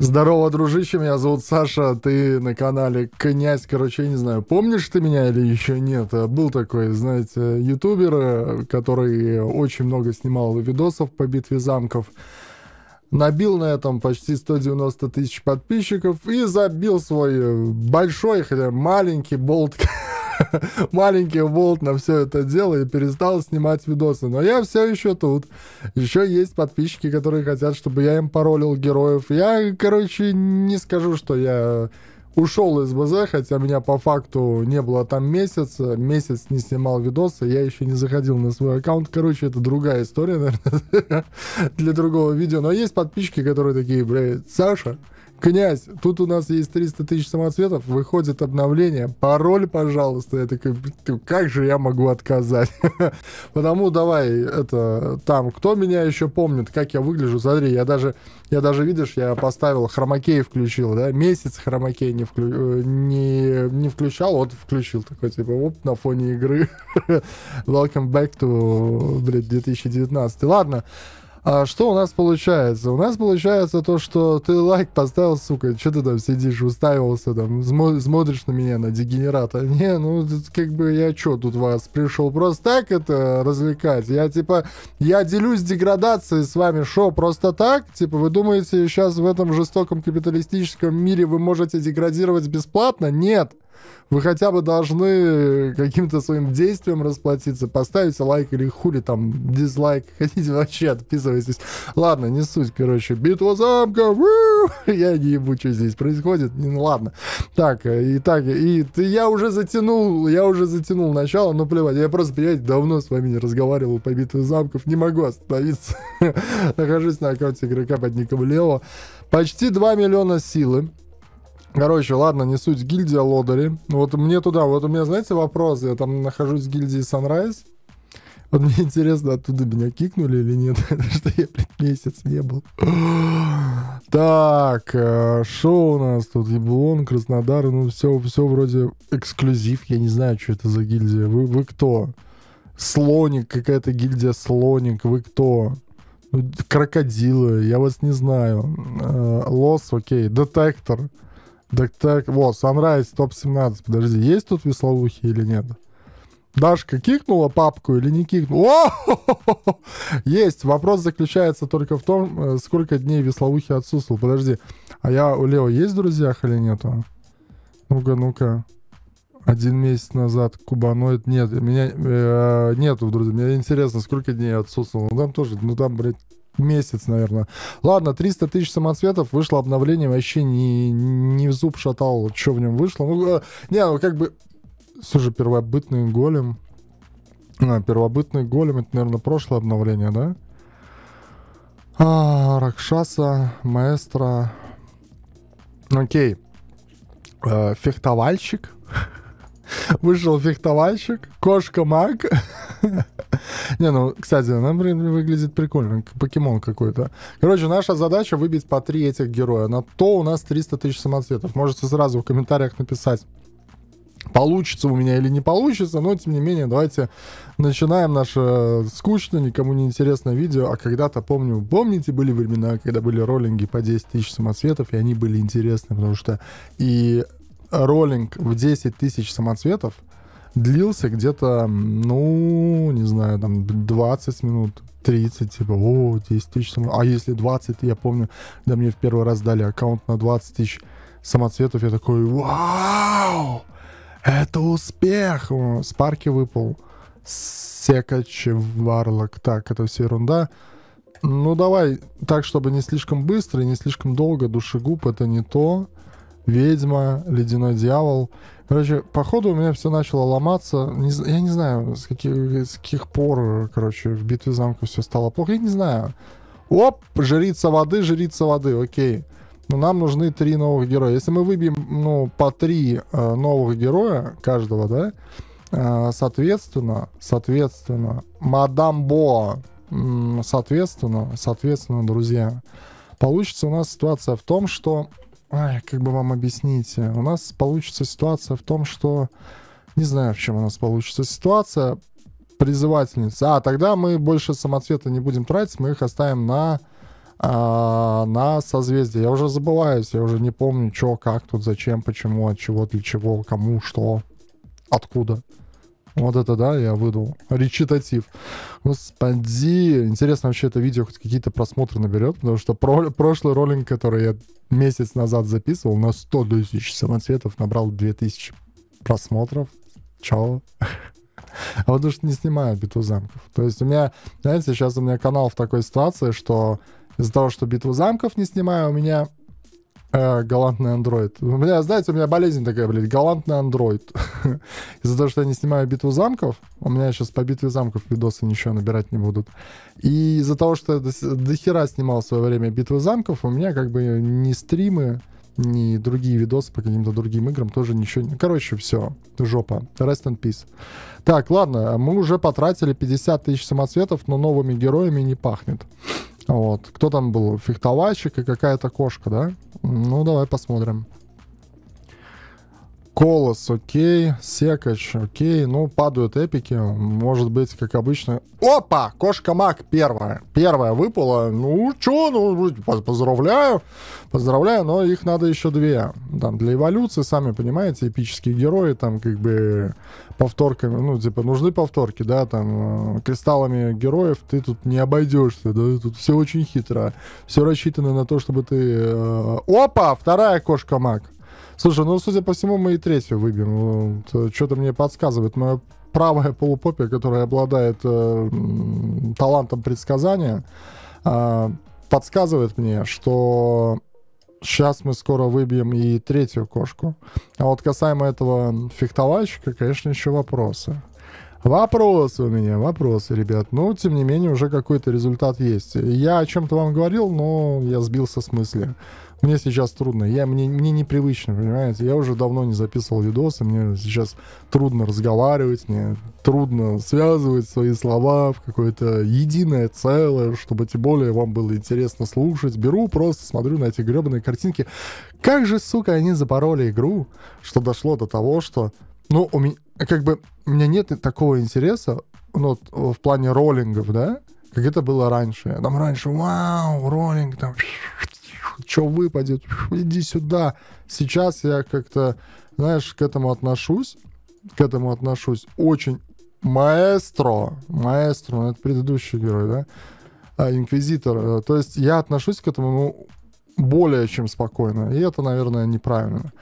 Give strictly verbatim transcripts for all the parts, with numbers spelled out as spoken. Здорово, дружище, меня зовут Саша, ты на канале Князь, короче, я не знаю, помнишь ты меня или еще нет? Был такой, знаете, ютубер, который очень много снимал видосов по битве замков. Набил на этом почти сто девяносто тысяч подписчиков и забил свой большой, хотя маленький болт, маленький болт на все это дело и перестал снимать видосы. Но я все еще тут. Еще есть подписчики, которые хотят, чтобы я им паролил героев. Я, короче, не скажу, что я ушел из БЗ, хотя меня по факту не было там месяц. Месяц не снимал видосы, я еще не заходил на свой аккаунт. Короче, это другая история, наверное, для другого видео. Но есть подписчики, которые такие, блядь, Саша, князь, тут у нас есть триста тысяч самоцветов, выходит обновление, пароль, пожалуйста. Я такой, как же я могу отказать? Потому давай, это, там, кто меня еще помнит, как я выгляжу, смотри, я даже, я даже, видишь, я поставил, хромакей включил, да, месяц хромакей не Вклю... Не, не включал, вот включил такой, типа, оп, на фоне игры. Welcome back to, блядь, две тысячи девятнадцатый. Ладно, а что у нас получается? У нас получается то, что ты лайк поставил, сука, что ты там сидишь, уставился, там, смотришь на меня, на дегенерата. Не, ну, как бы я что тут вас пришел просто так это развлекать? Я, типа, я делюсь деградацией с вами, шо, просто так? Типа, вы думаете, сейчас в этом жестоком капиталистическом мире вы можете деградировать бесплатно? Нет. Вы хотя бы должны каким-то своим действием расплатиться. Поставите лайк или хули там дизлайк. Хотите, вообще отписывайтесь. Ладно, не суть, короче. Битва замков. Я не ебу, что здесь происходит. Ну, ладно. Так, и так, и ты, я уже затянул, я уже затянул начало, но плевать. Я просто, понимаете, давно с вами не разговаривал по битве замков. Не могу остановиться. Нахожусь на аккаунте игрока под ником Лео. Почти два миллиона силы. Короче, ладно, не суть, гильдия лодыри. Вот мне туда, вот у меня, знаете, вопрос, я там нахожусь в гильдии Sunrise. Вот мне интересно, оттуда меня кикнули или нет, что я, блядь, месяц не был. Так, шо у нас тут? Еблон, Краснодар, ну все, все вроде эксклюзив, я не знаю, что это за гильдия. Вы, вы кто? Слоник, какая-то гильдия Слоник, вы кто? Крокодилы, я вас не знаю. Лос, окей, детектор. Так, так, вот, Sunrise топ семнадцать, подожди, есть тут веслоухи или нет? Дашка кикнула папку или не кикнула? О! Есть, вопрос заключается только в том, сколько дней веслоухи отсутствовал, подожди. А я у Лео есть в друзьях или нету? Ну-ка, ну-ка. Один месяц назад кубаноид, нет, меня э, нету в друзьях, мне интересно, сколько дней отсутствовал, ну там тоже, ну там, блядь. Месяц, наверное. Ладно, триста тысяч самоцветов, вышло обновление, вообще не, не в зуб шатал, что в нем вышло. Ну, не, ну как бы... Слушай, первобытный голем. А, первобытный голем, это, наверное, прошлое обновление, да? А, Ракшаса, маэстро. Окей. А, фехтовальщик. Вышел фехтовальщик, кошка-маг. Не, ну, кстати, она, блин, выглядит прикольно. Покемон какой-то. Короче, наша задача выбить по три этих героя. На то у нас триста тысяч самоцветов. Можете сразу в комментариях написать, получится у меня или не получится. Но, тем не менее, давайте начинаем наше скучное, никому не интересное видео. А когда-то, помню, помните, были времена, когда были роллинги по десять тысяч самоцветов, и они были интересны, потому что и... роллинг в десять тысяч самоцветов длился где-то, ну, не знаю, там двадцать минут, тридцать, типа, о, десять тысяч самоцветов. А если двадцать, я помню, когда мне в первый раз дали аккаунт на двадцать тысяч самоцветов, я такой, вау, это успех! Спарки выпал, Секач, Варлок, так, это все ерунда. Ну, давай так, чтобы не слишком быстро и не слишком долго, душегуб, это не то. Ведьма, ледяной дьявол. Короче, походу у меня все начало ломаться. Не, я не знаю, с каких, с каких пор, короче, в битве замков все стало плохо. Я не знаю. Оп, жрица воды, жрица воды, окей. Но нам нужны три новых героя. Если мы выбьем, ну, по три э, новых героя каждого, да, э, соответственно, соответственно, мадам Боа, э, соответственно, соответственно, друзья, получится у нас ситуация в том, что... Ай, как бы вам объяснить? У нас получится ситуация в том, что... Не знаю, в чем у нас получится ситуация. Призывательница. А, тогда мы больше самоцвета не будем тратить, мы их оставим на а, на созвездие. Я уже забываюсь, я уже не помню, что, как тут, зачем, почему, от чего, для чего, кому, что, откуда. Вот это, да, я выдал. Речитатив. Господи, интересно, вообще это видео хоть какие-то просмотры наберет, потому что про прошлый ролик, который я месяц назад записывал, на сто тысяч самоцветов набрал две тысячи просмотров. Чао. А вот уж не снимаю «Битву замков». То есть у меня, знаете, сейчас у меня канал в такой ситуации, что из-за того, что «Битву замков» не снимаю, у меня э, галантный андроид. У меня, знаете, у меня болезнь такая, блядь, галантный андроид. Из-за того, что я не снимаю «Битву замков», у меня сейчас по «Битве замков» видосы ничего набирать не будут. И из-за того, что я до, до хера снимал в свое время «Битву замков», у меня как бы не стримы, ни другие видосы по каким-то другим играм тоже ничего не... Короче, все. Жопа. Rest in peace. Так, ладно. Мы уже потратили пятьдесят тысяч самоцветов, но новыми героями не пахнет. Вот. Кто там был? Фехтовальщик и какая-то кошка, да? Ну, давай посмотрим. Колос, окей. Секач, окей. Ну, падают эпики. Может быть, как обычно... Опа! Кошка-маг первая. Первая выпала. Ну, чё? Ну, поздравляю. Поздравляю, но их надо еще две. Там, для эволюции, сами понимаете, эпические герои, там, как бы, повторками, ну, типа, нужны повторки, да, там, кристаллами героев ты тут не обойдешься, да, тут все очень хитро. Все рассчитано на то, чтобы ты... Опа! Вторая кошка-маг. Слушай, ну, судя по всему, мы и третью выбьем. Вот, что-то мне подсказывает. Моя правая полупопия, которая обладает э, талантом предсказания, э, подсказывает мне, что сейчас мы скоро выбьем и третью кошку. А вот касаемо этого фехтовальщика, конечно, еще вопросы. Вопросы у меня, вопросы, ребят. Но, тем не менее, уже какой-то результат есть. Я о чем-то вам говорил, но я сбился с мысли. Мне сейчас трудно, я, мне, мне непривычно, понимаете, я уже давно не записывал видосы, мне сейчас трудно разговаривать, мне трудно связывать свои слова в какое-то единое целое, чтобы тем более вам было интересно слушать. Беру, просто смотрю на эти гребаные картинки. Как же, сука, они запороли игру, что дошло до того, что, ну, у меня, как бы, у меня нет такого интереса, ну, в плане роллингов, да, как это было раньше. Там раньше, вау, роллинг, там... Что выпадет, иди сюда. Сейчас я как-то, знаешь, к этому отношусь, к этому отношусь очень маэстро, маэстро, ну, это предыдущий герой, да, а, инквизитор. То есть я отношусь к этому более чем спокойно, и это, наверное, неправильно.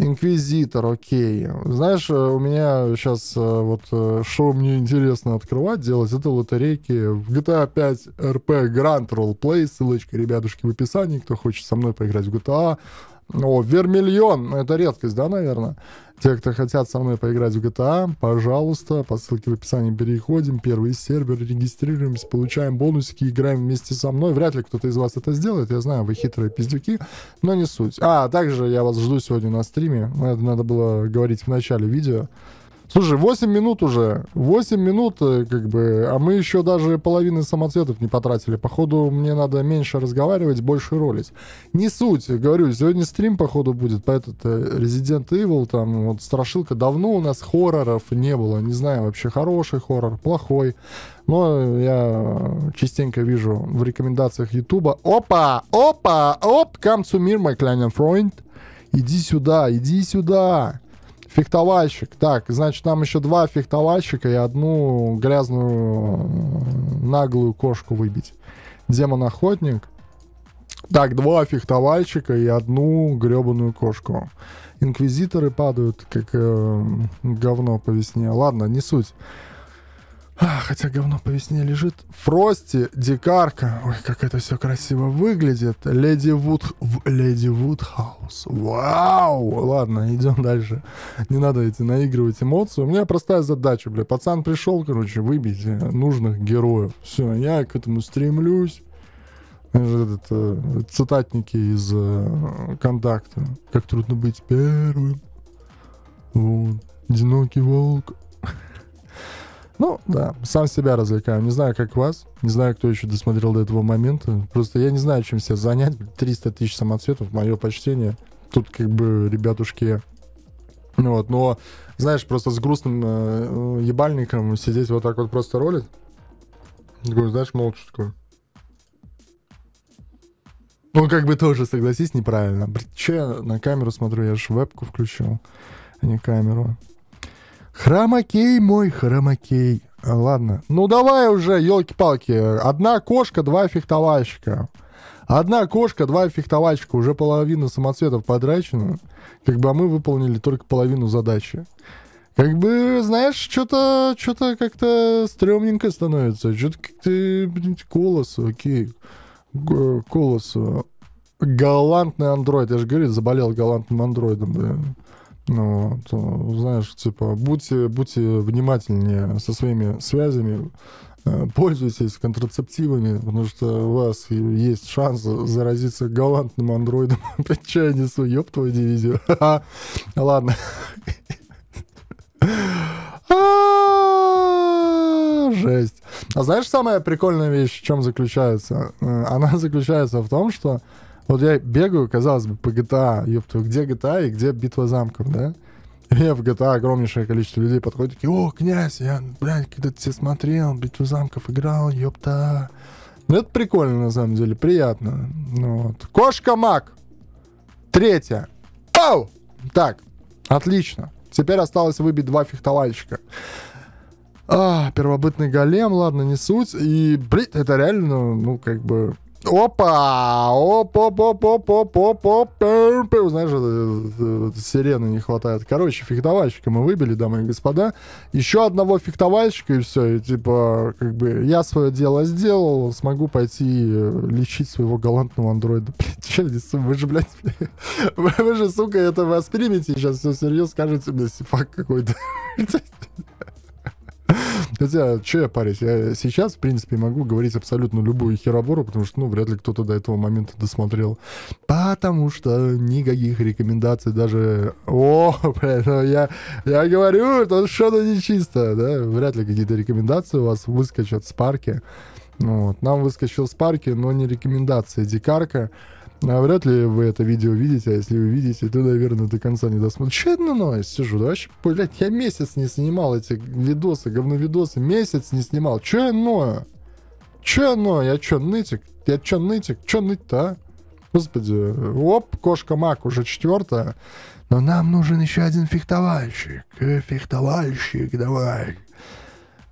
Инквизитор, окей. Знаешь, у меня сейчас вот что мне интересно открывать, делать, это лотерейки в джи ти эй пять эр пи Grand Role Play. Ссылочка, ребятушки, в описании, кто хочет со мной поиграть в джи ти эй. О, Вермильон, это редкость, да, наверное? Те, кто хотят со мной поиграть в джи ти эй, пожалуйста, по ссылке в описании переходим, первый сервер, регистрируемся, получаем бонусики, играем вместе со мной. Вряд ли кто-то из вас это сделает, я знаю, вы хитрые пиздюки, но не суть. А, также я вас жду сегодня на стриме, это надо было говорить в начале видео. Слушай, восемь минут уже, восемь минут, как бы, а мы еще даже половины самоцветов не потратили. Походу, мне надо меньше разговаривать, больше ролить. Не суть, говорю, сегодня стрим, походу, будет, поэтому Resident Evil, там, вот, страшилка. Давно у нас хорроров не было, не знаю, вообще, хороший хоррор, плохой. Но я частенько вижу в рекомендациях Ютуба. Опа, опа, оп, come to me, my kleiner Freund. Иди сюда, иди сюда. Фехтовальщик. Так, значит, нам еще два фехтовальщика и одну грязную наглую кошку выбить. Демон-охотник. Так, два фехтовальщика и одну гребаную кошку. Инквизиторы падают, как э, говно по весне. Ладно, не суть. А, хотя говно по весне лежит. Фрости, дикарка. Ой, как это все красиво выглядит. Леди Вуд... Леди Вудхаус. Вау! Ладно, идем дальше. Не надо идти наигрывать эмоции. У меня простая задача, бля. Пацан пришел, короче, выбить нужных героев. Все, я к этому стремлюсь. Это цитатники из «Контакта». Как трудно быть первым. Вот. Одинокий волк. Ну, да, сам себя развлекаю. Не знаю, как вас. Не знаю, кто еще досмотрел до этого момента. Просто я не знаю, чем себя занять. триста тысяч самоцветов, мое почтение. Тут как бы ребятушки... Вот, но, знаешь, просто с грустным э, ебальником сидеть вот так вот просто ролить. Такой, знаешь, молча такой. Ну, как бы тоже, согласись, неправильно. Блин, че я на камеру смотрю? Я же вебку включил, а не камеру. Хромакей мой, хромакей. А, ладно. Ну, давай уже, елки-палки. Одна кошка, два фехтовальщика. Одна кошка, два фехтовальщика. Уже половина самоцветов потрачена. Как бы, а мы выполнили только половину задачи. Как бы, знаешь, что-то что-то как-то стрёмненько становится. Что-то как-то, блин, колосу, окей. Г колосу. Галантный андроид. Я же, говорит, заболел галантным андроидом, блин. Ну, вот, знаешь, типа, будьте, будьте внимательнее со своими связями. Пользуйтесь контрацептивами, потому что у вас есть шанс заразиться галантным андроидом. Чай несу, ёб твою дивизию. Ладно. Жесть. А знаешь, самая прикольная вещь в чем заключается? Она заключается в том, что вот я бегаю, казалось бы, по джи ти эй, ёпту, где джи ти эй и где Битва замков, да? И мне в джи ти эй огромнейшее количество людей подходит, такие: о, Князь, я, блядь, когда тебя смотрел, Битву замков играл, ёпта. Ну, это прикольно, на самом деле, приятно. Ну, вот. Кошка-мак. Третья. Пау! Так, отлично. Теперь осталось выбить два фехтовальщика. А, первобытный голем, ладно, не суть. И, блин, это реально, ну, как бы... Опа! Оп-оп-оп-оп-оп-оп-оп! Знаешь, сирены не хватает. Короче, фехтовальщика мы выбили, дамы и господа. Еще одного фехтовальщика, и все. И, типа, как бы, я свое дело сделал, смогу пойти лечить своего галантного андроида. Блин, вы же, блядь, вы же, сука, это воспримете. Сейчас все серьезно скажете мне, сифак какой-то. Хотя, что я парюсь? Я сейчас, в принципе, могу говорить абсолютно любую херобору, потому что, ну, вряд ли кто-то до этого момента досмотрел. Потому что никаких рекомендаций даже... О, блядь, ну я, я говорю, тут что-то нечисто, да? Вряд ли какие-то рекомендации у вас выскочат с парки. Вот. Нам выскочил с парки, но не рекомендации. Дикарка. А вряд ли вы это видео видите, а если вы видите, то, наверное, до конца не досмотрите. Че одно но я сижу? Да вообще, блядь, я месяц не снимал эти видосы, говновидосы, месяц не снимал. Че оно? Че оно? Я че нытик? Я че нытик? Че ныть-то, а? Господи, оп, кошка-мак уже четвертая. Но нам нужен еще один фехтовальщик. Фехтовальщик, давай.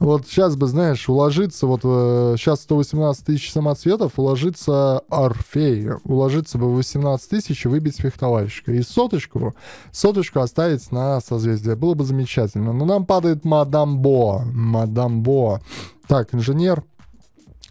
Вот сейчас бы, знаешь, уложиться, вот сейчас сто восемнадцать тысяч самоцветов, уложиться Орфей, уложиться бы восемнадцать тысяч и выбить фехтовальщика. И соточку, соточку оставить на созвездие. Было бы замечательно. Но нам падает мадам Бо. Мадам Бо. Так, инженер,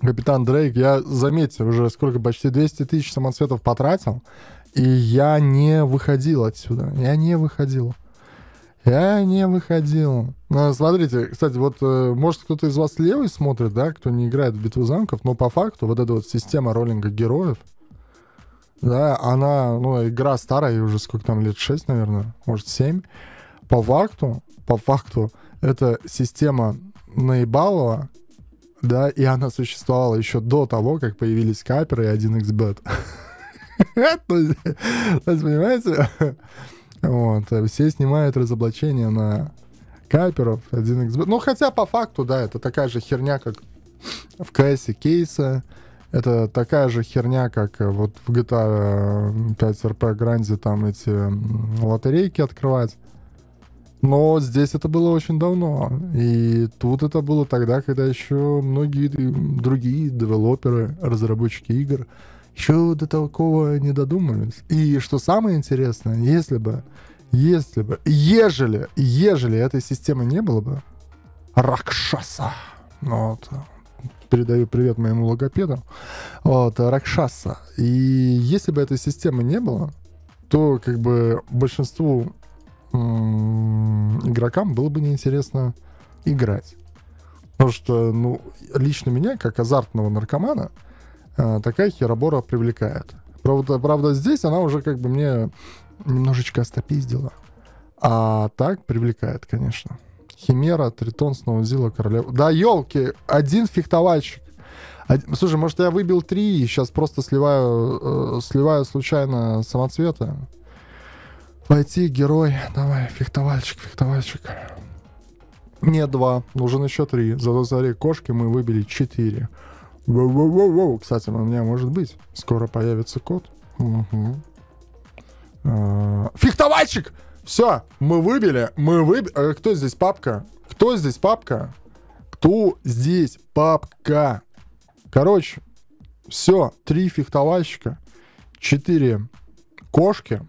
капитан Дрейк, я, заметьте, уже сколько, почти двести тысяч самоцветов потратил, и я не выходил отсюда. Я не выходил. Я не выходил. Ну, смотрите, кстати, вот, может, кто-то из вас левый смотрит, да, кто не играет в Битву замков, но по факту вот эта вот система роллинга героев, да, она, ну, игра старая, уже сколько там, лет шесть, наверное, может, семь. По факту, по факту, это система наебалова, да, и она существовала еще до того, как появились каперы и один икс бет. Понимаете? Вот, все снимают разоблачения на каперов, один икс бет. Ну, хотя по факту, да, это такая же херня, как в кс кейса. Это такая же херня, как вот в джи ти эй пять эр пи Гранде там эти лотерейки открывать. Но здесь это было очень давно. И тут это было тогда, когда еще многие другие девелоперы, разработчики игр еще до такого не додумались. И что самое интересное, если бы, если бы, ежели, ежели этой системы не было бы, Ракшаса, вот, передаю привет моему логопеду, вот, Ракшаса, и если бы этой системы не было, то, как бы, большинству игрокам было бы неинтересно играть. Потому что, ну, лично меня, как азартного наркомана, такая херобора привлекает. Правда, правда, здесь она уже как бы мне немножечко остопиздила. А так привлекает, конечно. Химера, Тритон, Сноузила, Королева. Да, елки, один фехтовальщик. Один... Слушай, может, я выбил три и сейчас просто сливаю, э, сливаю случайно самоцветы. Пойти, герой. Давай, фехтовальщик, фехтовальщик. Не два, нужен еще три. Зато, смотри, кошки мы выбили четыре. Воу-воу-воу-воу. Кстати, у меня может быть. Скоро появится код. Угу. А, фехтовальщик! Все, мы выбили. Мы выбили. А кто здесь папка? Кто здесь папка? Кто здесь папка? Короче, все. Три фехтовальщика. Четыре кошки.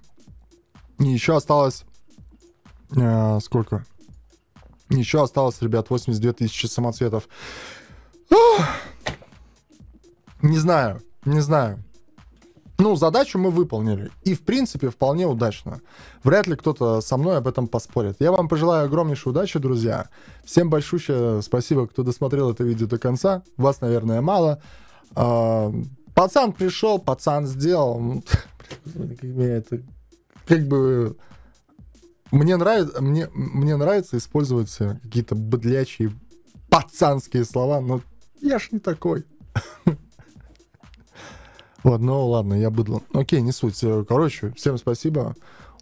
И еще осталось... А, сколько? Еще осталось, ребят, восемьдесят две тысячи самоцветов. Ох! Не знаю, не знаю. Ну, задачу мы выполнили. И, в принципе, вполне удачно. Вряд ли кто-то со мной об этом поспорит. Я вам пожелаю огромнейшей удачи, друзья. Всем большущее спасибо, кто досмотрел это видео до конца. Вас, наверное, мало. А, пацан пришел, пацан сделал. Как бы... Мне нравится, мне, мне нравится использовать какие-то быдлячие пацанские слова, но я ж не такой. Вот, ну ладно, я быдло. Окей, не суть. Короче, всем спасибо.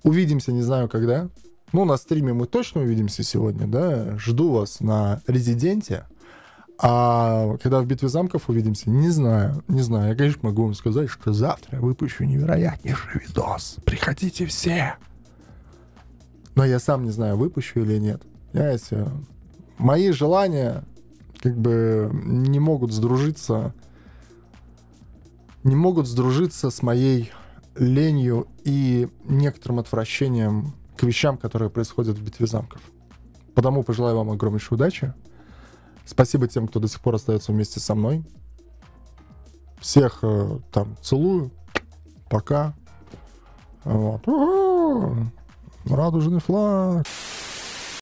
Увидимся, не знаю когда. Ну, на стриме мы точно увидимся сегодня, да? Жду вас на Резиденте. А когда в Битве замков увидимся, не знаю, не знаю. Я, конечно, могу вам сказать, что завтра я выпущу невероятнейший видос. Приходите все. Но я сам не знаю, выпущу или нет. Понимаете? Мои желания как бы не могут сдружиться, не могут сдружиться с моей ленью и некоторым отвращением к вещам, которые происходят в Битве замков. Потому пожелаю вам огромнейшей удачи. Спасибо тем, кто до сих пор остается вместе со мной. Всех э, там целую. Пока. Вот. Радужный флаг.